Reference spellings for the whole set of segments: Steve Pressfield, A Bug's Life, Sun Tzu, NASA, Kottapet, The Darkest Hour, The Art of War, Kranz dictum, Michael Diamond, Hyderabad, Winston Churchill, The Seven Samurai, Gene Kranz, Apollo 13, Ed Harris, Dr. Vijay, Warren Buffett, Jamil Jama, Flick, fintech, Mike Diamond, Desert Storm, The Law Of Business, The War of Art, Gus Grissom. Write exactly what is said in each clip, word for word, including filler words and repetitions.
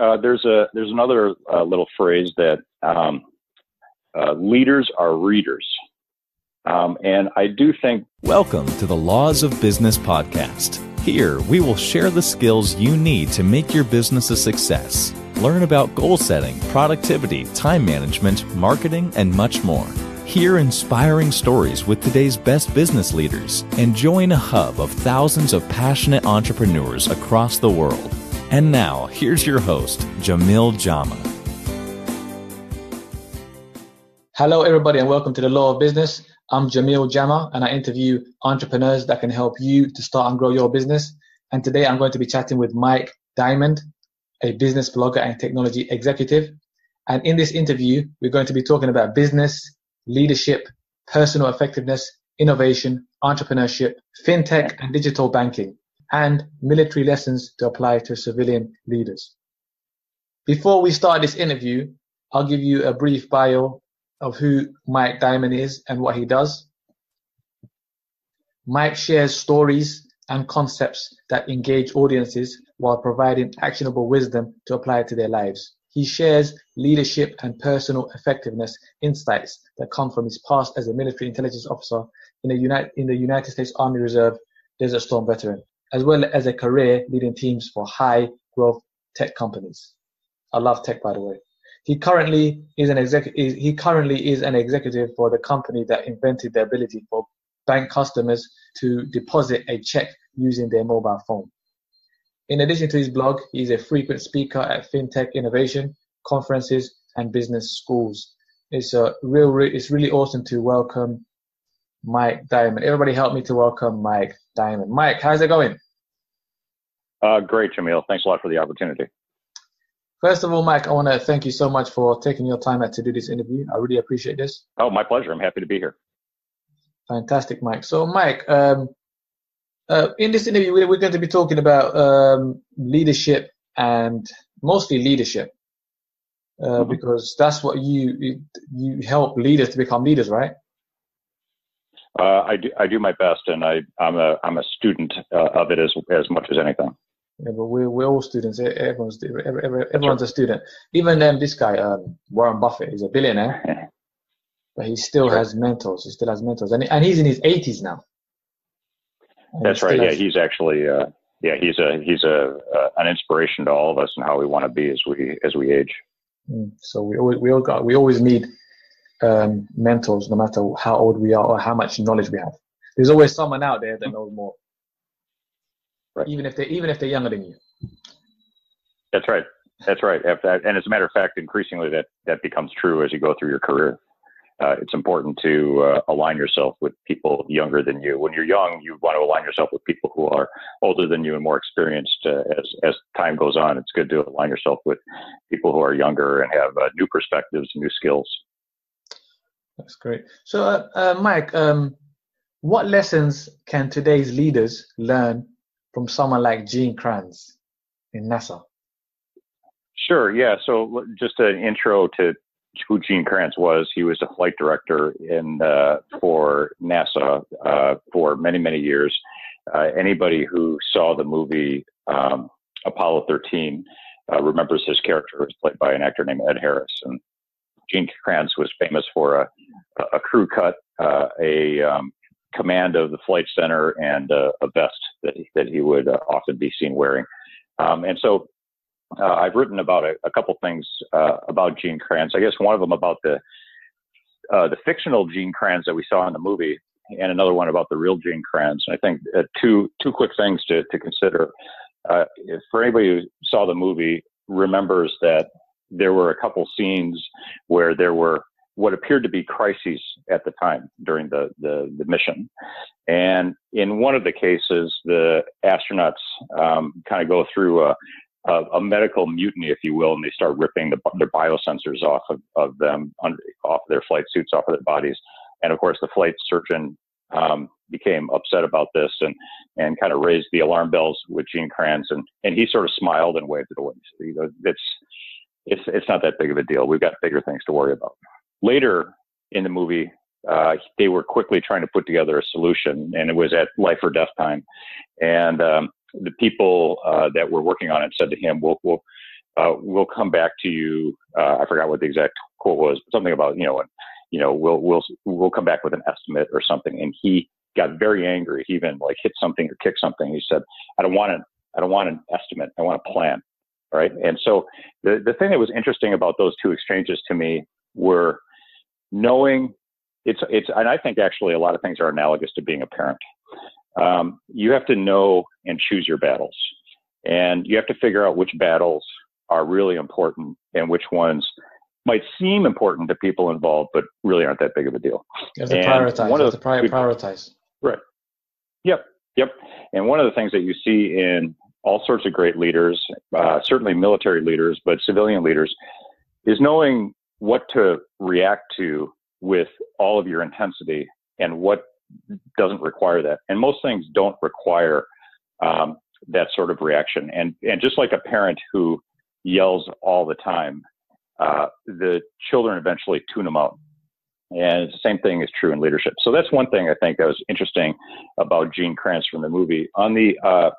uh, there's a there's another uh, little phrase that um, uh, leaders are readers. Um, and I do think... Welcome to the Laws of Business podcast. Here, we will share the skills you need to make your business a success. Learn about goal setting, productivity, time management, marketing, and much more. Hear inspiring stories with today's best business leaders and join a hub of thousands of passionate entrepreneurs across the world. And now, here's your host, Jamil Jama. Hello, everybody, and welcome to The Law of Business. I'm Jamil Jama, and I interview entrepreneurs that can help you to start and grow your business. And today I'm going to be chatting with Mike Diamond, a business blogger and technology executive. And in this interview, we're going to be talking about business, leadership, personal effectiveness, innovation, entrepreneurship, fintech and digital banking, and military lessons to apply to civilian leaders. Before we start this interview, I'll give you a brief bio of who Mike Diamond is and what he does. Mike shares stories and concepts that engage audiences while providing actionable wisdom to apply to their lives. He shares leadership and personal effectiveness insights that come from his past as a military intelligence officer in the United, in the United States Army Reserve Desert Storm veteran, as well as a career leading teams for high growth tech companies. I love tech, by the way. He currently is an exec- he currently is an executive for the company that invented the ability for bank customers to deposit a check using their mobile phone. In addition to his blog, he is a frequent speaker at fintech innovation conferences and business schools. It's a real, re- it's really awesome to welcome Mike Diamond. Everybody, help me to welcome Mike Diamond. Mike, how's it going? Uh, great, Jamil. Thanks a lot for the opportunity. First of all, Mike, I want to thank you so much for taking your time out to do this interview. I really appreciate this. Oh, my pleasure. I'm happy to be here. Fantastic, Mike. So, Mike, um, uh, in this interview, we're going to be talking about um, leadership and mostly leadership uh, mm-hmm. because that's what you, you you help leaders to become leaders, right? Uh, I do. I do my best, and I, I'm a I'm a student uh, of it as as much as anything. Yeah, but we're we're all students. Everyone's everyone's a student. Even um, this guy, um, Warren Buffett, he's a billionaire, but he still sure. has mentors. He still has mentors, and and he's in his eighties now. And That's right. Has... Yeah, he's actually uh, yeah he's a he's a uh, an inspiration to all of us and how we want to be as we as we age. Mm. So we always we all got we always need um, mentors, no matter how old we are or how much knowledge we have. There's always someone out there that knows more. Right. Even if they, even if they're younger than you. That's right. That's right. And as a matter of fact, increasingly that, that becomes true as you go through your career. Uh, it's important to uh, align yourself with people younger than you. When you're young, you want to align yourself with people who are older than you and more experienced. Uh, as as time goes on, it's good to align yourself with people who are younger and have uh, new perspectives, new skills. That's great. So, uh, uh, Mike, um, what lessons can today's leaders learn from someone like Gene Kranz in NASA? Sure, yeah. So just an intro to who Gene Kranz was. He was a flight director in uh, for NASA uh, for many, many years. Uh, anybody who saw the movie um, Apollo thirteen uh, remembers his character, who was played by an actor named Ed Harris. And Gene Kranz was famous for a, a crew cut, uh, a um, command of the flight center, and uh, a vest that he, that he would uh, often be seen wearing. Um, and so uh, I've written about a, a couple things uh, about Gene Kranz. I guess one of them about the uh, the fictional Gene Kranz that we saw in the movie, and another one about the real Gene Kranz. And I think uh, two two quick things to, to consider. Uh, if for anybody who saw the movie remembers that there were a couple scenes where there were what appeared to be crises at the time during the, the, the mission. And in one of the cases, the astronauts um, kind of go through a, a, a medical mutiny, if you will, and they start ripping the, their biosensors off of, of them, on, off their flight suits, off of their bodies. And of course, the flight surgeon um, became upset about this and, and kind of raised the alarm bells with Gene Kranz. And, and he sort of smiled and waved it away. So, you know, it's, it's, it's not that big of a deal. We've got bigger things to worry about. Later in the movie, uh, they were quickly trying to put together a solution, and it was at life or death time. And um, the people uh, that were working on it said to him, "Well, well uh, we'll come back to you. Uh, I forgot what the exact quote was, but something about, you know, and, you know, we'll, we'll, we'll come back with an estimate or something. And he got very angry. He even like hit something or kicked something. He said, I don't want an, I don't want an estimate. I want a plan. All right. And so the, the thing that was interesting about those two exchanges to me were knowing it's, it's, and I think actually a lot of things are analogous to being a parent. Um, you have to know and choose your battles, and you have to figure out which battles are really important and which ones might seem important to people involved, but really aren't that big of a deal. You have to and prioritize. One of the, you have to prioritize. Right. Yep. Yep. And one of the things that you see in all sorts of great leaders, uh, certainly military leaders, but civilian leaders, is knowing what to react to with all of your intensity and what doesn't require that. And most things don't require um, that sort of reaction. And, and just like a parent who yells all the time, uh, the children eventually tune them out. And the same thing is true in leadership. So that's one thing I think that was interesting about Gene Kranz from the movie. On the, uh,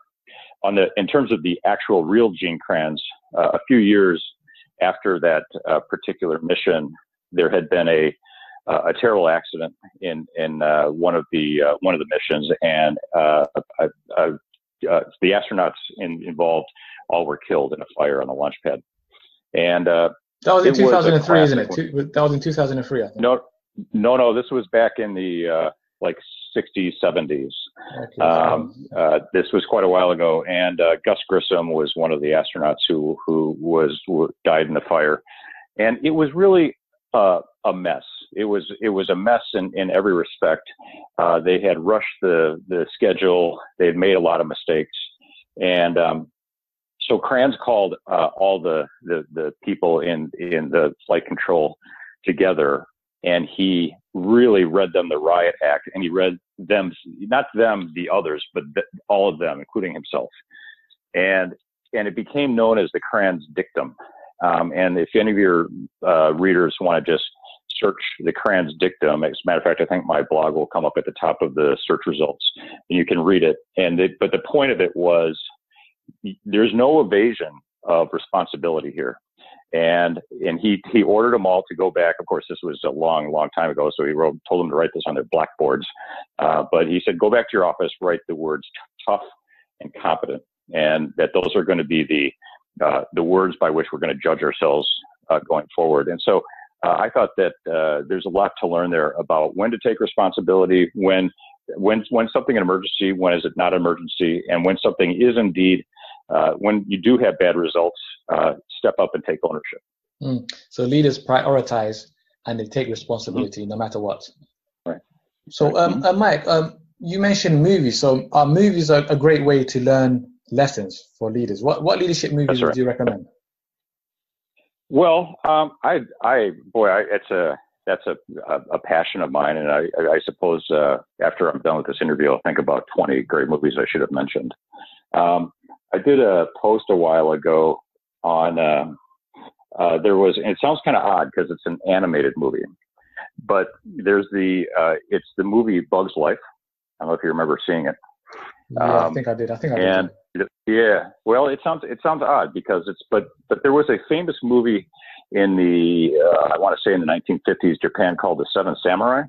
on the, in terms of the actual real Gene Kranz, uh, a few years after that uh, particular mission, there had been a, Uh, a terrible accident in in uh, one of the uh, one of the missions, and uh, uh, uh, uh, the astronauts in, involved all were killed in a fire on the launch pad. And uh, that was in two thousand three, isn't it? Two, that was in two thousand three. I think. No, no, no. This was back in the uh, like sixties, seventies. Okay. Um, uh, this was quite a while ago, and uh, Gus Grissom was one of the astronauts who who was who died in the fire, and it was really uh, a mess. It was it was a mess in, in every respect. Uh, they had rushed the the schedule. They had made a lot of mistakes, and um, so Kranz called uh, all the, the the people in in the flight control together, and he really read them the riot act, and he read them not them the others, but the, all of them, including himself, and and it became known as the Kranz dictum. Um, and if any of your uh, readers want to just search the Kranz dictum. As a matter of fact, I think my blog will come up at the top of the search results, and you can read it. And it, but the point of it was, there's no evasion of responsibility here. And and he he ordered them all to go back. Of course, this was a long, long time ago, so he wrote told them to write this on their blackboards. Uh, but he said, go back to your office, write the words tough and competent, and that those are going to be the uh, the words by which we're going to judge ourselves uh, going forward. And so. Uh, I thought that uh, there's a lot to learn there about when to take responsibility, when when when something an emergency, when is it not an emergency, and when something is indeed, uh, when you do have bad results, uh, step up and take ownership. Mm. So leaders prioritize and they take responsibility mm-hmm. no matter what. Right. So um, mm-hmm. uh, Mike, um, you mentioned movies. So are movies are a great way to learn lessons for leaders? What, what leadership movies That's right. would you recommend? Well, um, I, I, boy, I, it's a, that's a, a, a passion of mine. And I, I suppose, uh, after I'm done with this interview, I'll think about twenty great movies I should have mentioned. Um, I did a post a while ago on, uh, uh, there was, and it sounds kind of odd because it's an animated movie, but there's the, uh, it's the movie Bug's Life. I don't know if you remember seeing it. Um, yeah, I think I did. I think I did. And, yeah, well, it sounds it sounds odd because it's but but there was a famous movie in the uh, I want to say in the nineteen fifties Japan called The Seven Samurai,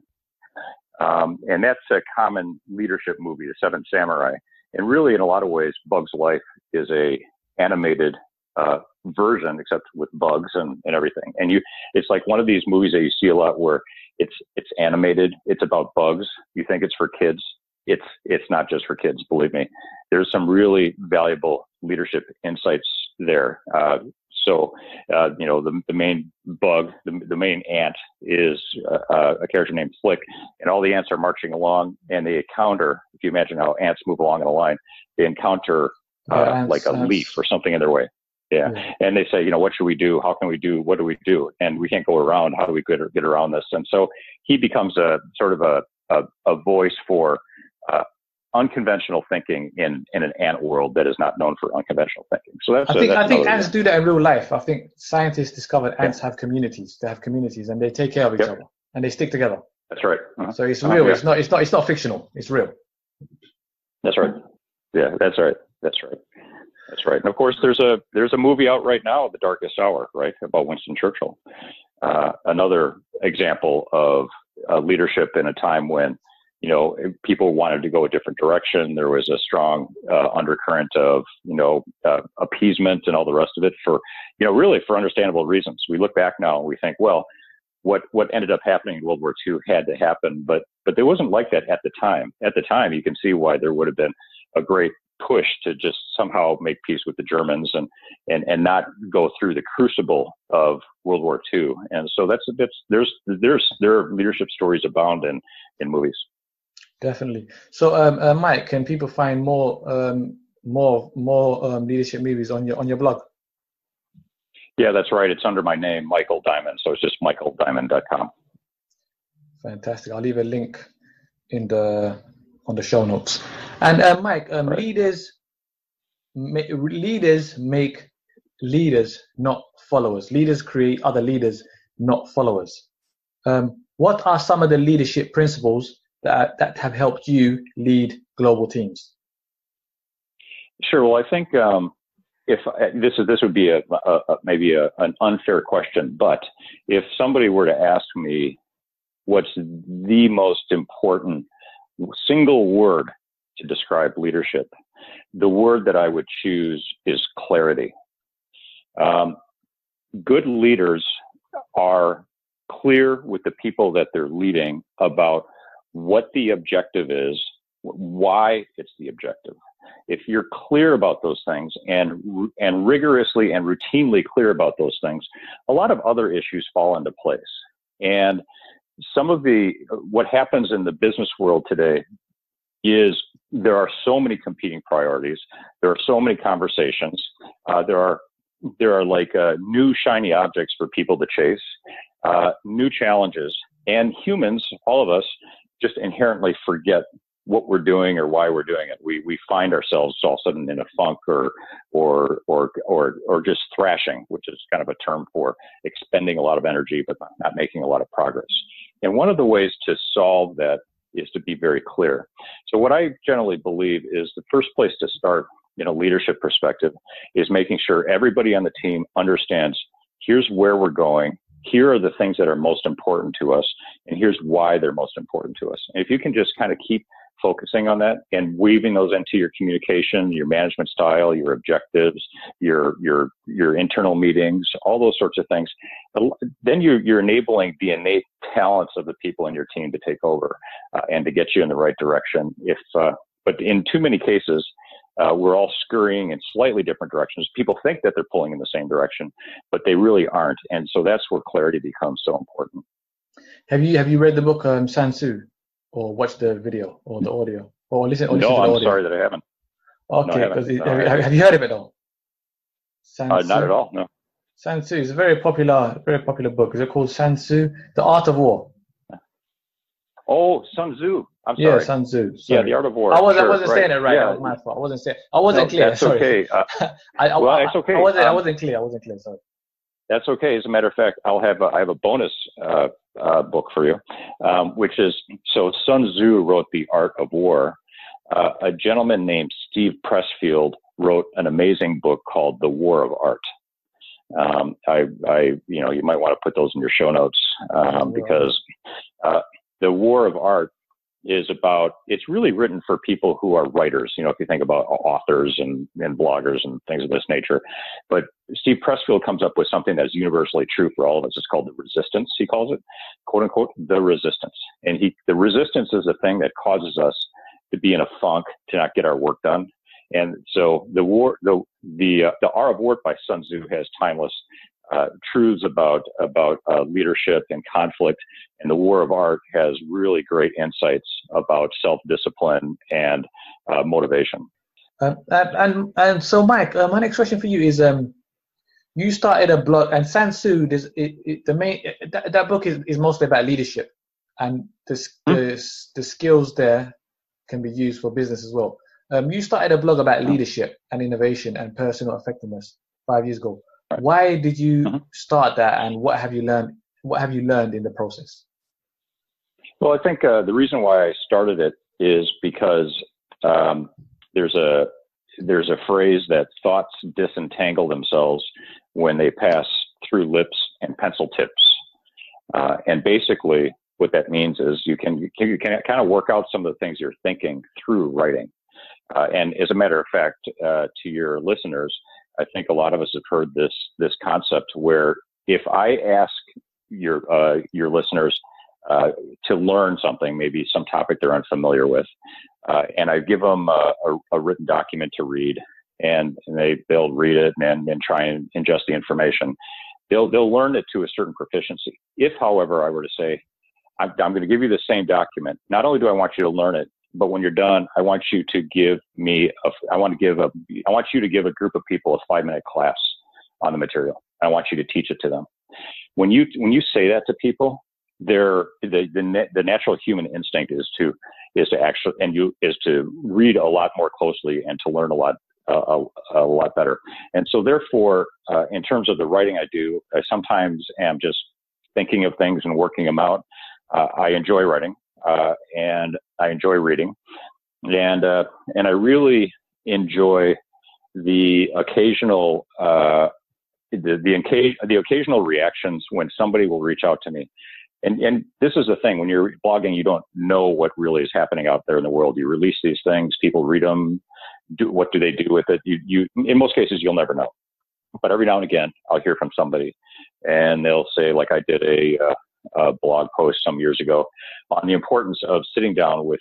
um, and that's a common leadership movie, The Seven Samurai. And really, in a lot of ways, Bug's Life is a animated uh, version, except with bugs and, and everything. And you, it's like one of these movies that you see a lot where it's it's animated, it's about bugs. You think it's for kids. It's it's not just for kids, believe me. There's some really valuable leadership insights there. Uh, so, uh, you know, the, the main bug, the, the main ant is uh, a character named Flick, and all the ants are marching along, and they encounter, if you imagine how ants move along in a line, they encounter uh, yeah, ants, like a ants. leaf or something in their way. Yeah. yeah. And they say, you know, what should we do? How can we do? What do we do? And we can't go around. How do we get, get around this? And so he becomes a sort of a, a, a voice for Uh, unconventional thinking in in an ant world that is not known for unconventional thinking. So that's I think, a, that's I think ants do that in real life. I think scientists discovered yeah. ants have communities. They have communities and they take care of each yep. other and they stick together. That's right. Uh-huh. So it's real. Uh-huh. It's not. It's not. It's not fictional. It's real. That's right. Yeah. That's right. That's right. That's right. And of course, there's a there's a movie out right now, The Darkest Hour, right, about Winston Churchill. Uh, another example of uh, leadership in a time when, you know, people wanted to go a different direction. There was a strong uh, undercurrent of, you know, uh, appeasement and all the rest of it for, you know, really for understandable reasons. We look back now and we think, well, what what ended up happening in World War Two had to happen, but but there wasn't like that at the time. At the time, you can see why there would have been a great push to just somehow make peace with the Germans and and and not go through the crucible of World War Two. And so that's that's there's there's there are leadership stories abound in in movies. Definitely. So um, uh, Mike, can people find more um, more more um, leadership movies on your on your blog? Yeah, that's right. It's under my name, Michael Diamond. So it's just michael diamond dot com. Fantastic. I'll leave a link in the on the show notes. And uh, Mike, um, right. leaders ma leaders make leaders, not followers. Leaders create other leaders, not followers. Um, what are some of the leadership principles that that have helped you lead global teams? Sure. Well, I think um, if I, this is this would be a, a, a maybe a, an unfair question, but if somebody were to ask me, what's the most important single word to describe leadership, the word that I would choose is clarity. Um, good leaders are clear with the people that they're leading about what the objective is, why it's the objective. If you're clear about those things and and rigorously and routinely clear about those things, a lot of other issues fall into place. And some of the what happens in the business world today is there are so many competing priorities. There are so many conversations. Uh, there are there are like uh, new shiny objects for people to chase, uh, new challenges, and humans, all of us, just inherently forget what we're doing or why we're doing it. We we find ourselves all of a sudden in a funk or or or or or just thrashing, which is kind of a term for expending a lot of energy but not making a lot of progress. And one of the ways to solve that is to be very clear. So what I generally believe is the first place to start in a leadership perspective is making sure everybody on the team understands here's where we're going, here are the things that are most important to us, and here's why they're most important to us. And if you can just kind of keep focusing on that and weaving those into your communication, your management style, your objectives, your your your internal meetings, all those sorts of things, then you're, you're enabling the innate talents of the people in your team to take over uh, and to get you in the right direction. If uh, but in too many cases, uh, we're all scurrying in slightly different directions. People think that they're pulling in the same direction, but they really aren't. And so that's where clarity becomes so important. Have you have you read the book um, Sun Tzu? Or watch the video or the audio or listen, or listen no, to the I'm audio. No, I'm sorry that I haven't. Okay, no, I haven't. It, no, have, I haven't. Have you heard of it all? Sun uh, Tzu. Not at all, no. Sun Tzu is a very popular, very popular book. Is it called Sun Tzu, The Art of War? Oh, Sun Tzu. I'm sorry. Yeah, Sun Tzu. Sorry. Yeah, The Art of War. I, was, sure, I wasn't right. saying it right. Yeah. That was my fault. I wasn't saying I wasn't no, clear. That's sorry. okay. Uh, I, I, well, I, it's okay. I wasn't, um, I wasn't clear. I wasn't clear, sorry. That's okay. As a matter of fact, I'll have a, I have a bonus uh, uh, book for you, um, which is, so Sun Tzu wrote The Art of War. Uh, a gentleman named Steve Pressfield wrote an amazing book called The War of Art. Um, I, I, you know, you might want to put those in your show notes um, because uh, The War of Art is about, it's really written for people who are writers. You know, if you think about authors and, and bloggers and things of this nature. But Steve Pressfield comes up with something that is universally true for all of us. It's called the resistance, he calls it, quote unquote, the resistance. And he, the resistance is the thing that causes us to be in a funk, to not get our work done. And so the war, the, the, uh, the Art of War by Sun Tzu has timeless Uh, truths about about uh, leadership and conflict, and The War of Art has really great insights about self-discipline and uh, motivation. Um, and and so, Mike, uh, my next question for you is: um, you started a blog, and Sun Tzu, this, it, it, the main that, that book is, is mostly about leadership, and the, mm-hmm. the the skills there can be used for business as well. Um, you started a blog about leadership and innovation and personal effectiveness five years ago. Right. Why did you mm-hmm. start that, and what have you learned? What have you learned in the process? Well, I think uh, the reason why I started it is because um, there's a there's a phrase that thoughts disentangle themselves when they pass through lips and pencil tips. Uh, and basically what that means is you can, you can, you can kind of work out some of the things you're thinking through writing. Uh, and as a matter of fact, uh, to your listeners, I think a lot of us have heard this, this concept where if I ask your, uh, your listeners uh, to learn something, maybe some topic they're unfamiliar with, uh, and I give them a, a, a written document to read, and, and they, they'll read it and and try and ingest the information. They'll, they'll learn it to a certain proficiency. If, however, I were to say, I'm, I'm going to give you the same document, not only do I want you to learn it, but when you're done, I want you to give me, a, I want to give a, I want you to give a group of people a five minute class on the material. I want you to teach it to them. When you, when you say that to people, they're, the, the, the natural human instinct is to, is to actually, and you, is to read a lot more closely and to learn a lot, uh, a, a lot better. And so therefore, uh, in terms of the writing I do, I sometimes am just thinking of things and working them out. Uh, I enjoy writing. Uh, and I enjoy reading, and uh, and I really enjoy the occasional uh, the the, the occasional reactions when somebody will reach out to me, and and this is the thing, when you're blogging, you don't know what really is happening out there in the world. You release these things, people read them, do what do they do with it? You you in most cases you'll never know, but every now and again I'll hear from somebody, and they'll say, like, I did a. Uh, A blog post some years ago on the importance of sitting down with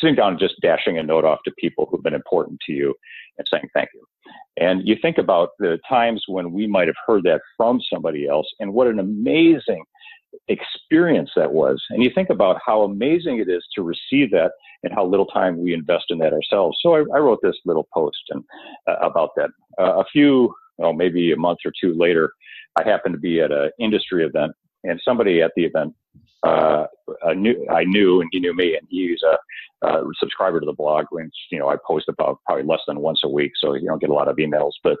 sitting down and just dashing a note off to people who've been important to you and saying thank you. And you think about the times when we might have heard that from somebody else, and what an amazing experience that was. And you think about how amazing it is to receive that, and how little time we invest in that ourselves. So I, I wrote this little post and uh, about that. Uh, a few, well, maybe a month or two later, I happened to be at an industry event. And somebody at the event, uh, I knew, I knew, and he knew me, and he's a, a subscriber to the blog, which, you know, I post about probably less than once a week, so you don't get a lot of emails. But,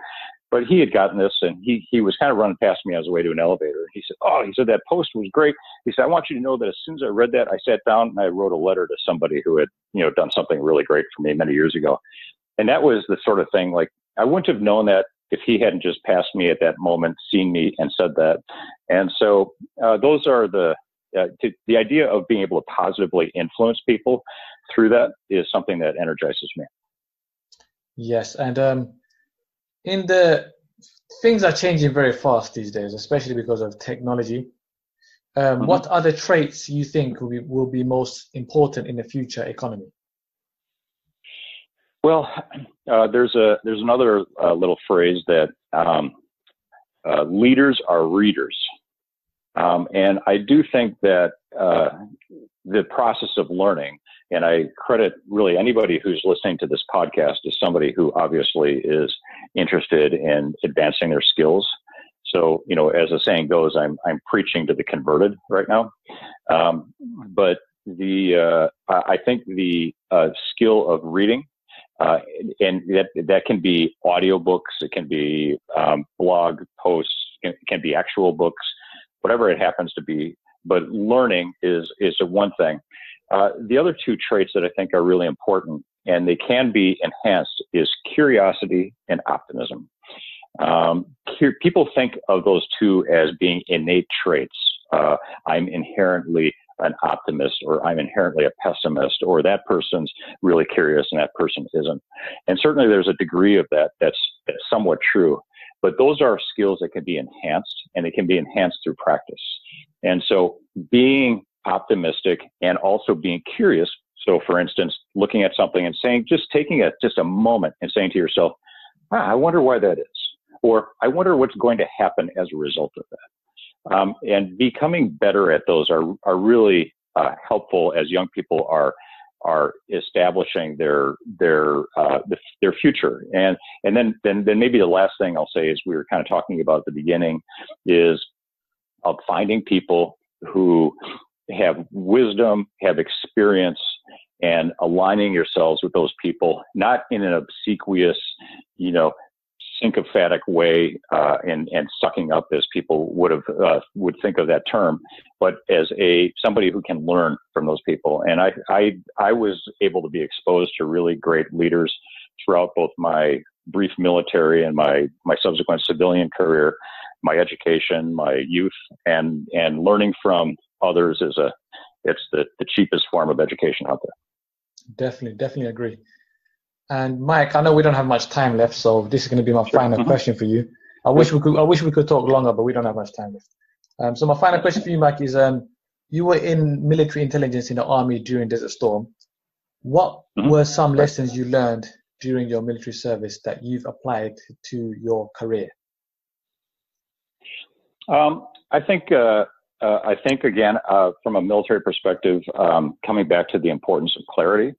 but he had gotten this, and he, he was kind of running past me on his way to an elevator. He said, "Oh," he said, "that post was great." He said, "I want you to know that as soon as I read that, I sat down and I wrote a letter to somebody who had, you know, done something really great for me many years ago." And that was the sort of thing, like, I wouldn't have known that if he hadn't just passed me at that moment, seen me, and said that. And so uh, those are the, uh, to, the idea of being able to positively influence people through that is something that energizes me. Yes. And um, in the, things are changing very fast these days, especially because of technology. Um, mm-hmm. What other traits you think will be, will be most important in the future economy? Well, uh, there's a there's another uh, little phrase that um, uh, leaders are readers, um, and I do think that uh, the process of learning, and I credit really anybody who's listening to this podcast as somebody who obviously is interested in advancing their skills. So, you know, as the saying goes, I'm I'm preaching to the converted right now, um, but the uh, I think the uh, skill of reading. Uh, and that that can be audiobooks, it can be um, blog posts, it can be actual books, whatever it happens to be. But learning is is one thing. Uh, the other two traits that I think are really important, and they can be enhanced, is curiosity and optimism. Um, cu- people think of those two as being innate traits. Uh, I'm inherently an optimist, or I'm inherently a pessimist, or that person's really curious and that person isn't. And certainly there's a degree of that that's, that's somewhat true, but those are skills that can be enhanced, and they can be enhanced through practice. And so being optimistic and also being curious. So for instance, looking at something and saying, just taking a, just a moment and saying to yourself, ah, I wonder why that is, or I wonder what's going to happen as a result of that. Um, and becoming better at those are are really uh, helpful as young people are are establishing their their uh, their future. And and then then then maybe the last thing I'll say is, we were kind of talking about at the beginning, is of finding people who have wisdom, have experience, and aligning yourselves with those people, not in an obsequious, you know, sycophantic way, uh, and, and sucking up, as people would have, uh, would think of that term, but as a, somebody who can learn from those people. And I, I, I was able to be exposed to really great leaders throughout both my brief military and my, my subsequent civilian career, my education, my youth, and, and learning from others is a, it's the, the cheapest form of education out there. Definitely, definitely agree. And Mike, I know we don't have much time left, so this is going to be my sure. final mm-hmm. question for you. I wish we could, I wish we could talk longer, but we don't have much time left. Um, so my final question for you, Mike, is um, you were in military intelligence in the Army during Desert Storm. What mm-hmm. were some lessons you learned during your military service that you've applied to your career? Um, I think, uh, uh, I think again, uh, from a military perspective, um, coming back to the importance of clarity.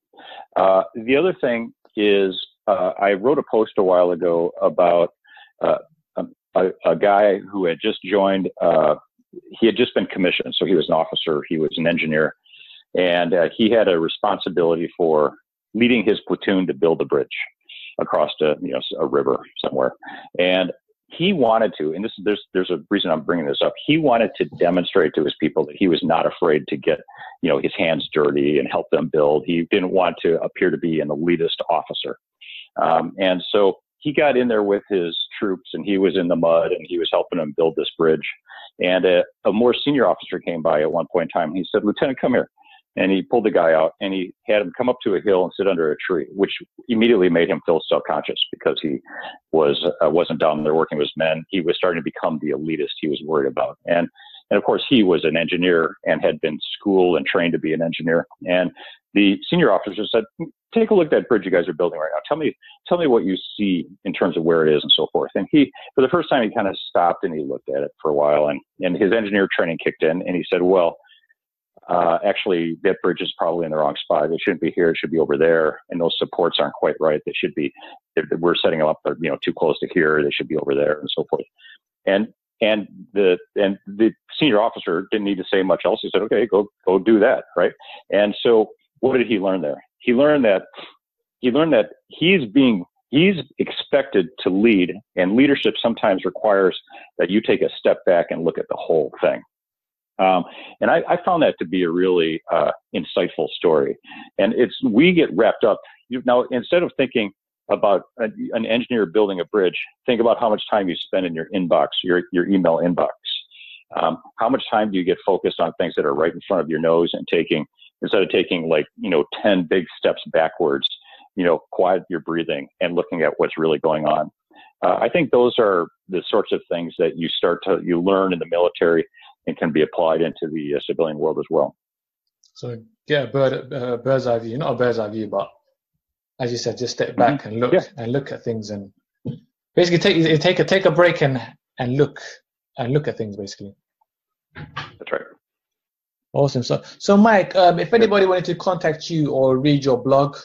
Uh, the other thing is, uh, I wrote a post a while ago about uh, a, a guy who had just joined, uh, he had just been commissioned. So he was an officer, he was an engineer, and uh, he had a responsibility for leading his platoon to build a bridge across a, you know, a river somewhere. And he wanted to, and this, there's, there's a reason I'm bringing this up. He wanted to demonstrate to his people that he was not afraid to get, you know, his hands dirty and help them build. He didn't want to appear to be an elitist officer. Um, and so he got in there with his troops, and he was in the mud, and he was helping them build this bridge. And a, a more senior officer came by at one point in time, and he said, "Lieutenant, come here." And he pulled the guy out, and he had him come up to a hill and sit under a tree, which immediately made him feel self-conscious because he was, uh, wasn't down there working with men. He was starting to become the elitist he was worried about. And, and of course, he was an engineer and had been schooled and trained to be an engineer. And the senior officer said, "Take a look at that bridge you guys are building right now. Tell me, tell me what you see in terms of where it is and so forth." And he, for the first time, he kind of stopped and he looked at it for a while, and, and his engineer training kicked in, and he said, "Well, Uh, actually, that bridge is probably in the wrong spot. It shouldn't be here. It should be over there. And those supports aren't quite right. They should be, we're setting them up, you know, too close to here. They should be over there," and so forth. And, and the, and the senior officer didn't need to say much else. He said, "Okay, go, go do that." Right. And so what did he learn there? He learned that, he learned that he's being, he's expected to lead, and leadership sometimes requires that you take a step back and look at the whole thing. Um, and I, I found that to be a really uh, insightful story. And it's, we get wrapped up. You, now, instead of thinking about a, an engineer building a bridge, think about how much time you spend in your inbox, your, your email inbox. Um, how much time do you get focused on things that are right in front of your nose, and taking, instead of taking like, you know, ten big steps backwards, you know, quiet your breathing and looking at what's really going on. Uh, I think those are the sorts of things that you start to, you learn in the military, and can be applied into the uh, civilian world as well. So get a bird, uh, bird's eye view, not a bird's eye view, but as you said, just step back mm-hmm. and look yeah. and look at things, and basically take take a take a break and and look and look at things basically. That's right. Awesome. So so Mike, um, if anybody wanted to contact you or read your blog,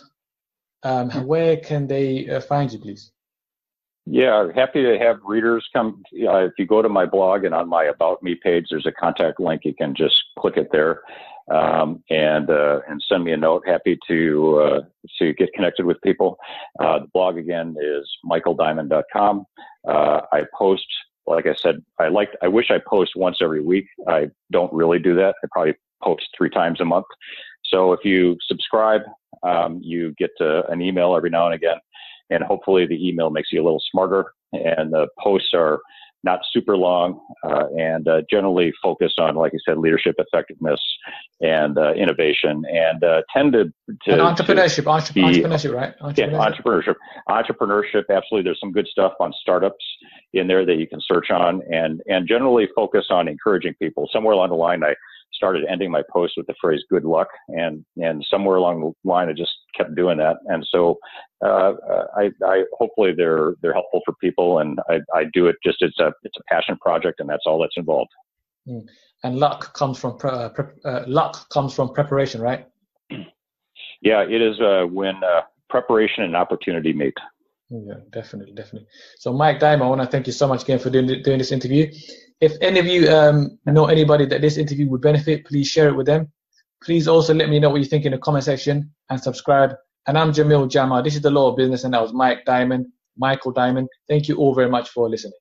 um, mm-hmm. where can they uh, find you, please? Yeah, happy to have readers come. Uh, if you go to my blog and on my About Me page, there's a contact link. You can just click it there, um, and uh, and send me a note. Happy to uh, to get connected with people. Uh, the blog again is michael diamond dot com. Uh, I post, like I said, I like. I wish I post once every week. I don't really do that. I probably post three times a month. So if you subscribe, um, you get uh, an email every now and again. And hopefully the email makes you a little smarter, and the posts are not super long, uh, and uh, generally focused on, like you said, leadership effectiveness and uh, innovation, and uh, tend to, to and entrepreneurship, to entre- be, entrepreneurship, right? Entrepreneurship. Yeah, entrepreneurship, entrepreneurship. Absolutely, there's some good stuff on startups in there that you can search on, and and generally focus on encouraging people. Somewhere along the line, I started ending my post with the phrase "good luck," and and somewhere along the line, I just kept doing that, and so uh, I, I hopefully they're they're helpful for people, and I, I do it just it's a it's a passion project, and that's all that's involved. Mm. And luck comes from pre- uh, pre- uh, luck comes from preparation, right? Yeah, it is uh, when uh, preparation and opportunity meet. Yeah, definitely, definitely. So, Mike Diamond, I want to thank you so much again for doing doing this interview. If any of you um, know anybody that this interview would benefit, please share it with them. Please also let me know what you think in the comment section, and subscribe. And I'm Jamil Jama. This is The Law of Business, and that was Mike Diamond, Michael Diamond. Thank you all very much for listening.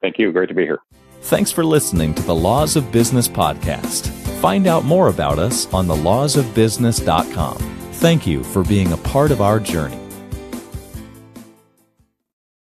Thank you. Great to be here. Thanks for listening to the Laws of Business podcast. Find out more about us on the laws of business dot com. Thank you for being a part of our journey.